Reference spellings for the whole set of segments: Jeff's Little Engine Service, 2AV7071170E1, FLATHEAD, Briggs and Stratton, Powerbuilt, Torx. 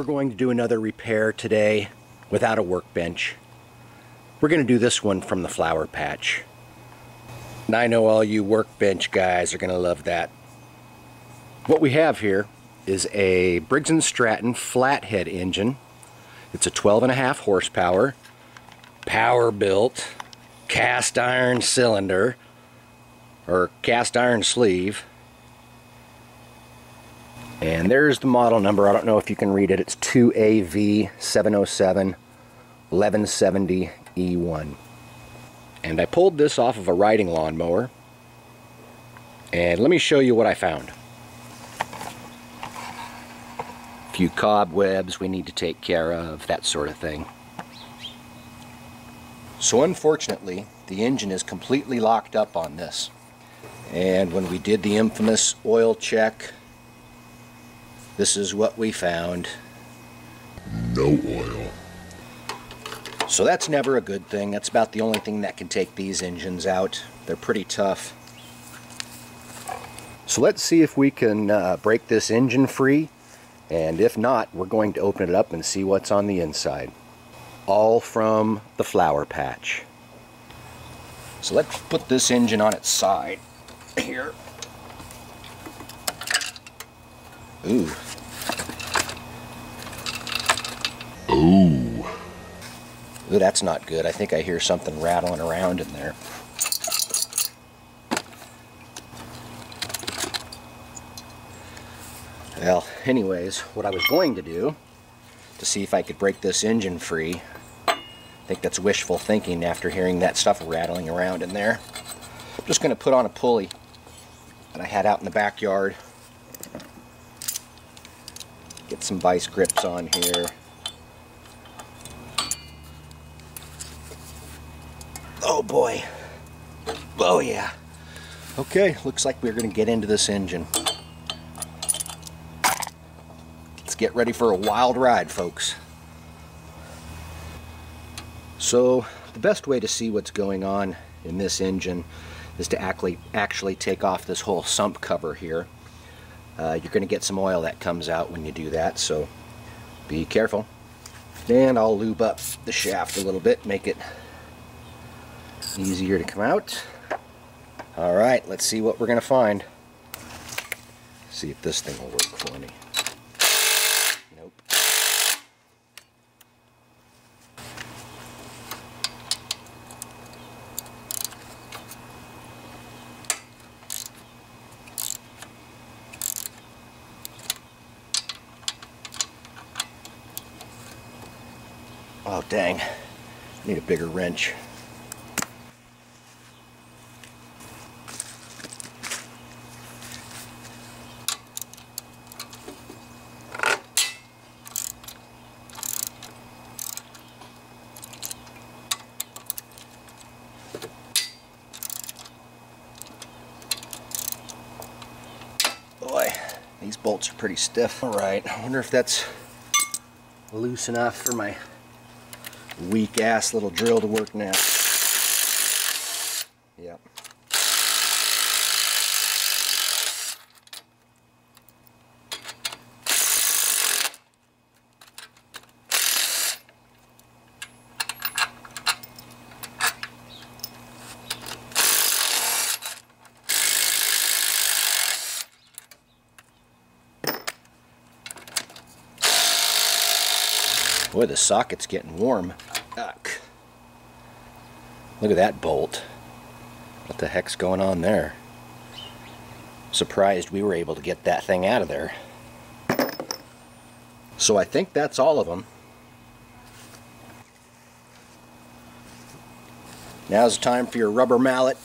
We're going to do another repair today without a workbench. We're going to do this one from the flower patch. And I know all you workbench guys are going to love that. What we have here is a Briggs and Stratton flathead engine. It's a 12.5 horsepower, Powerbuilt, cast iron cylinder, or cast iron sleeve. And there's the model number. I don't know if you can read it. It's 2AV7071170E1. And I pulled this off of a riding lawnmower. And let me show you what I found. A few cobwebs we need to take care of, that sort of thing. So unfortunately, the engine is completely locked up on this. And when we did the infamous oil check, this is what we found. No oil. So that's never a good thing. That's about the only thing that can take these engines out. They're pretty tough. So let's see if we can break this engine free. And if not, we're going to open it up and see what's on the inside. All from the flower patch. So let's put this engine on its side here. Ooh. Ooh. Ooh, that's not good. I think I hear something rattling around in there. Well, anyways, what I was going to do to see if I could break this engine free, I think that's wishful thinking after hearing that stuff rattling around in there. I'm just going to put on a pulley that I had out in the backyard. Get some vice grips on here. Oh boy. Oh yeah. Okay, looks like we're gonna get into this engine. Let's get ready for a wild ride, folks. So the best way to see what's going on in this engine is to actually take off this whole sump cover here. You're going to get some oil that comes out when you do that, so be careful. And I'll lube up the shaft a little bit, make it easier to come out. All right, let's see what we're going to find. See if this thing will work for me. Nope. Oh dang, I need a bigger wrench. Boy, these bolts are pretty stiff. All right, I wonder if that's loose enough for my weak ass little drill to work now. Yep. Boy, the socket's getting warm. Yuck. Look at that bolt. What the heck's going on there? Surprised we were able to get that thing out of there. So I think that's all of them. Now's the time for your rubber mallet.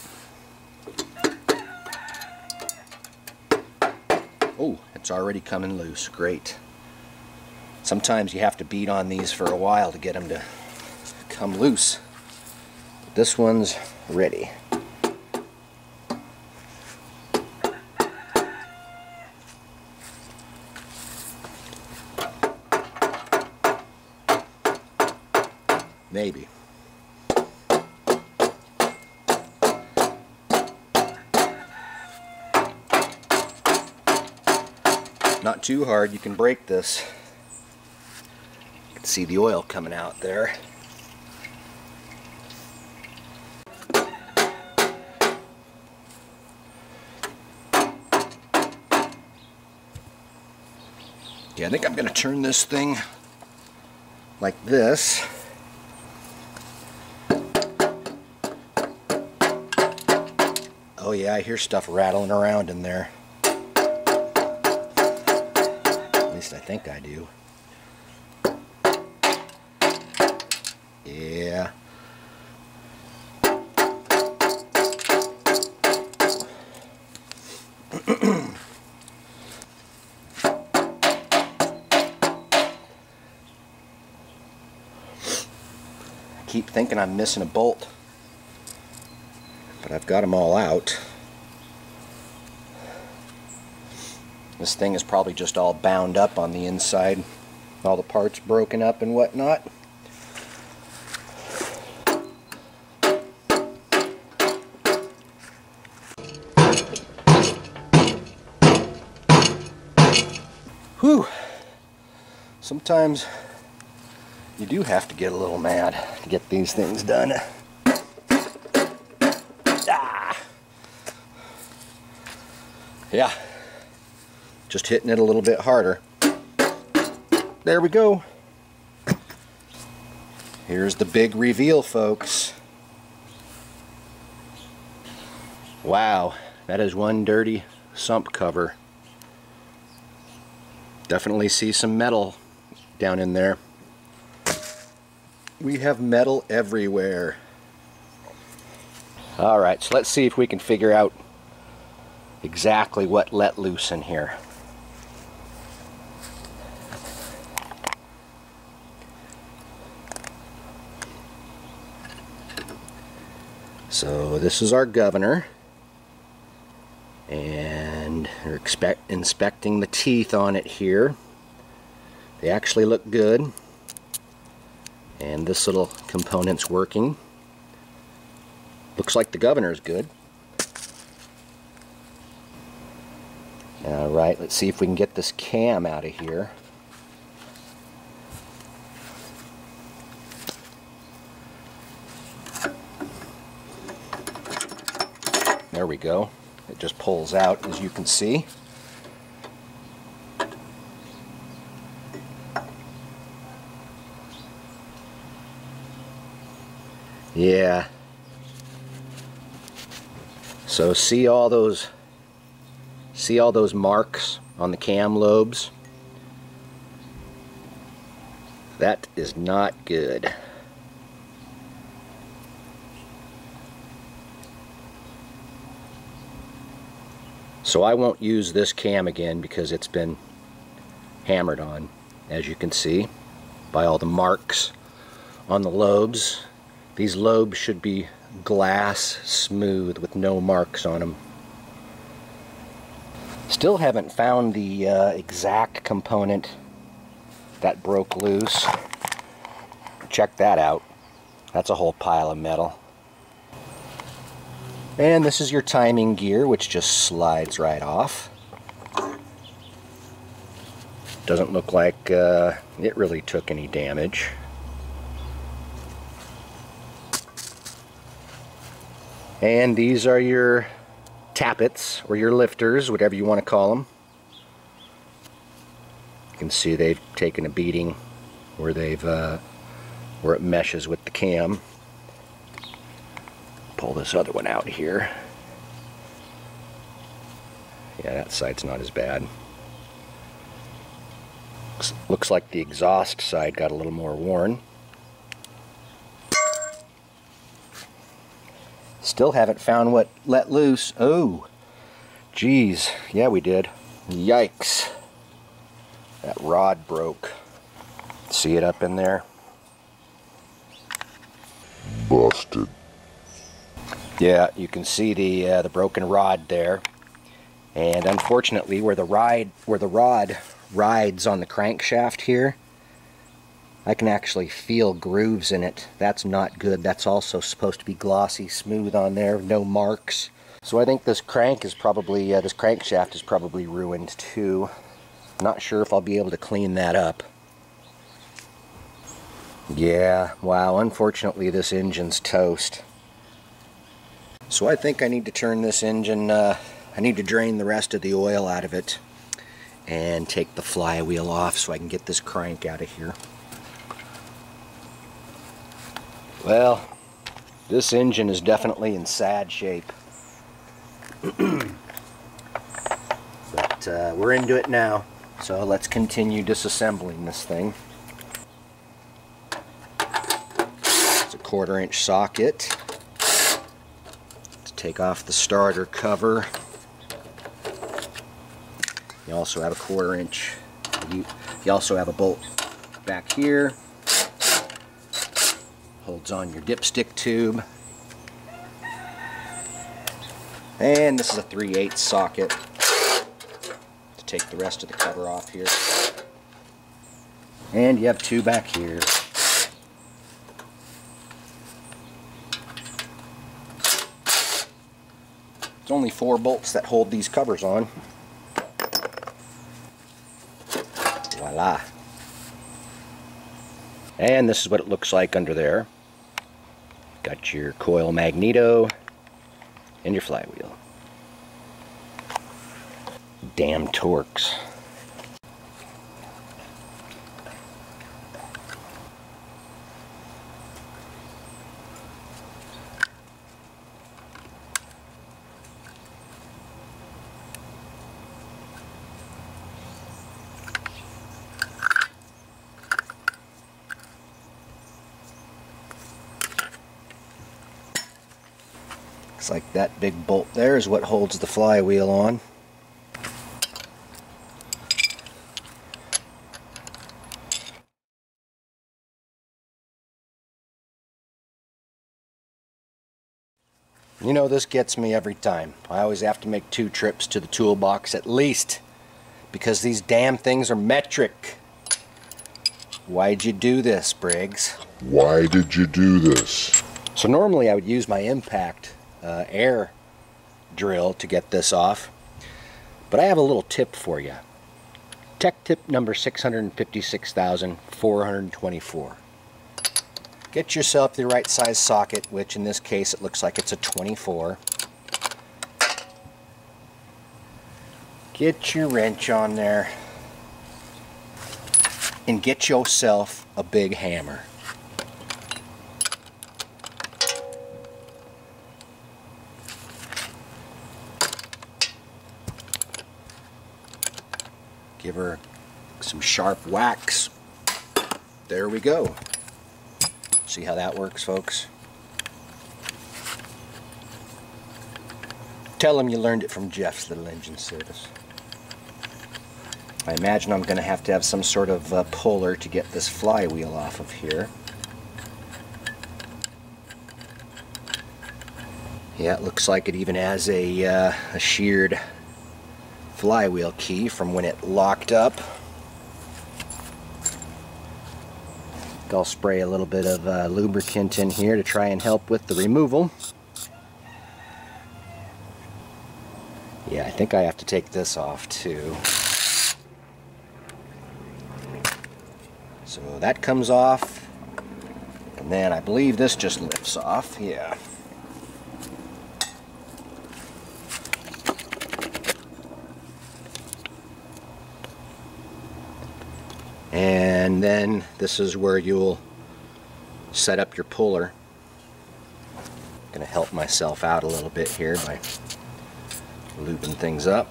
Oh, it's already coming loose. Great. Sometimes you have to beat on these for a while to get them to come loose. This one's ready. Maybe. Not too hard, you can break this. See the oil coming out there. Yeah, I think I'm going to turn this thing like this. Oh yeah, I hear stuff rattling around in there. At least I think I do. Yeah. I keep thinking I'm missing a bolt, but I've got them all out. This thing is probably just all bound up on the inside, all the parts broken up and whatnot. Whew! Sometimes you do have to get a little mad to get these things done. Ah. Yeah, just hitting it a little bit harder. There we go. Here's the big reveal, folks. Wow, that is one dirty sump cover. Definitely see some metal down in there. We have metal everywhere. All right, so let's see if we can figure out exactly what let loose in here. So this is our governor, and we're inspecting the teeth on it here. They actually look good. And this little component's working. Looks like the governor's good. All right, let's see if we can get this cam out of here. There we go. It just pulls out, as you can see. Yeah, so see all those marks on the cam lobes? That is not good. So I won't use this cam again because it's been hammered on, as you can see, by all the marks on the lobes. These lobes should be glass smooth with no marks on them. Still haven't found the exact component that broke loose. Check that out. That's a whole pile of metal. And this is your timing gear, which just slides right off. Doesn't look like it really took any damage. And these are your tappets, or your lifters, whatever you want to call them. You can see they've taken a beating where they've where it meshes with the cam. Pull this other one out here. Yeah, that side's not as bad. Looks like the exhaust side got a little more worn. Still haven't found what let loose. Oh, geez. Yeah, we did. Yikes. That rod broke. See it up in there? Busted. Yeah, you can see the broken rod there. And unfortunately, where the rod rides on the crankshaft here, I can actually feel grooves in it. That's not good. That's also supposed to be glossy, smooth on there, no marks. So I think this crankshaft is probably ruined too. Not sure if I'll be able to clean that up. Yeah, wow, unfortunately this engine's toast. So I think I need to turn this engine, I need to drain the rest of the oil out of it and take the flywheel off so I can get this crank out of here. Well, this engine is definitely in sad shape. But we're into it now, so let's continue disassembling this thing. It's a 1/4-inch socket. Let's take off the starter cover. You also have a 1/4-inch. You also have a bolt back here. Holds on your dipstick tube. And this is a 3/8 socket. To take the rest of the cover off here. And you have two back here. It's only 4 bolts that hold these covers on. Voila. And this is what it looks like under there. Got your coil magneto and your flywheel. Damn Torx. Looks like that big bolt there is what holds the flywheel on. You know, this gets me every time. I always have to make 2 trips to the toolbox at least, because these damn things are metric. Why'd you do this, Briggs? Why did you do this? So normally I would use my impact air drill to get this off, but I have a little tip for you. Tech tip number 656,424. Get yourself the right size socket, which in this case it looks like it's a 24. Get your wrench on there and get yourself a big hammer. Give her some sharp whacks. There we go. See how that works, folks? Tell them you learned it from Jeff's Little Engine Service. I imagine I'm going to have some sort of puller to get this flywheel off of here. Yeah, it looks like it even has a sheared flywheel key from when it locked up. I'll spray a little bit of lubricant in here to try and help with the removal. Yeah, I think I have to take this off too. So that comes off, and then I believe this just lifts off. Yeah. And then this is where you'll set up your puller. I'm going to help myself out a little bit here by lubing things up.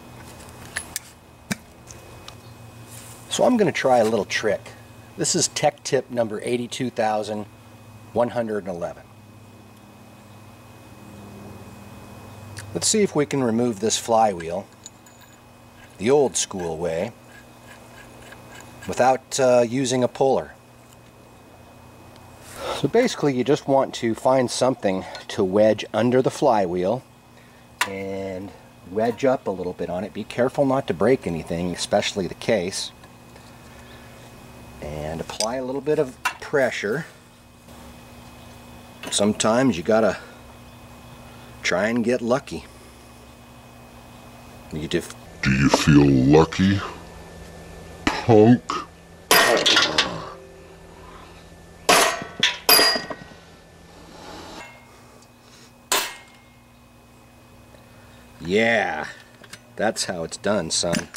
So I'm going to try a little trick. This is tech tip number 82,111. Let's see if we can remove this flywheel the old school way, without using a puller. So basically you just want to find something to wedge under the flywheel and wedge up a little bit on it. Be careful not to break anything, especially the case. And apply a little bit of pressure. Sometimes you gotta try and get lucky. Do you feel lucky? Punk. Yeah, that's how it's done, son.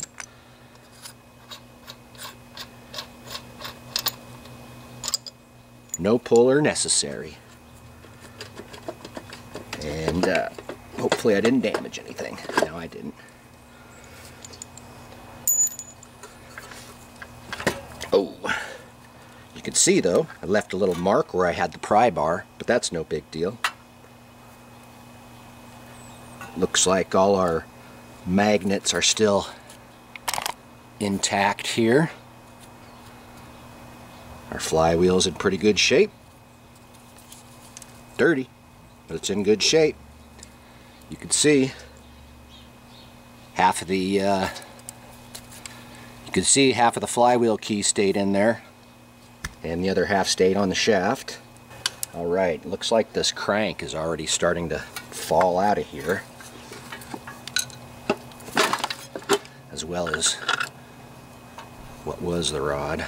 No puller necessary. And hopefully I didn't damage anything. No, I didn't. Oh, you can see though, I left a little mark where I had the pry bar, but that's no big deal. Looks like all our magnets are still intact here. Our flywheel's in pretty good shape. Dirty, but it's in good shape. You can see half of the flywheel key stayed in there, and the other half stayed on the shaft. All right, looks like this crank is already starting to fall out of here, as well as what was the rod.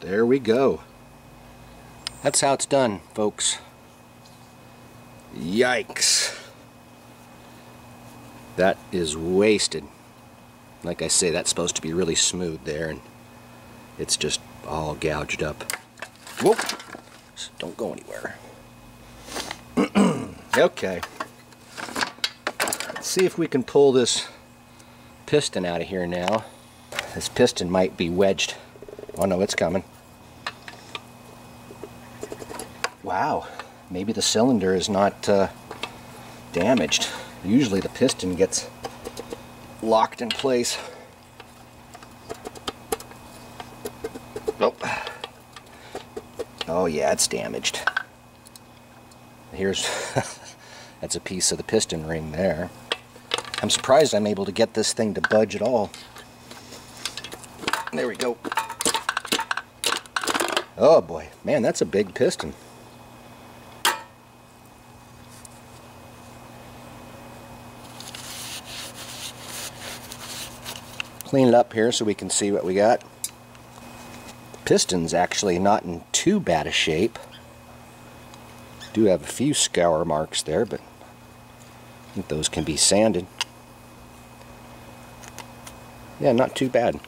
There we go. That's how it's done, folks. Yikes. That is wasted. Like I say, that's supposed to be really smooth there, and it's just all gouged up. Whoop! Don't go anywhere. Okay. Let's see if we can pull this piston out of here now. This piston might be wedged. Oh no, it's coming. Wow, maybe the cylinder is not damaged. Usually the piston gets locked in place. Nope. Oh yeah, it's damaged. Here's that's a piece of the piston ring there. I'm surprised I'm able to get this thing to budge at all. There we go. Oh boy, man, that's a big piston. Clean it up here so we can see what we got. The piston's actually not in too bad a shape. Do have a few scour marks there, but I think those can be sanded. Yeah, not too bad.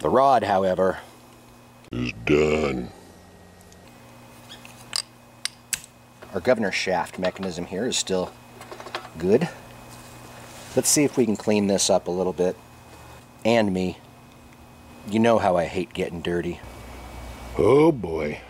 The rod, however, is done. Our governor shaft mechanism here is still good. Let's see if we can clean this up a little bit. And me. You know how I hate getting dirty. Oh boy.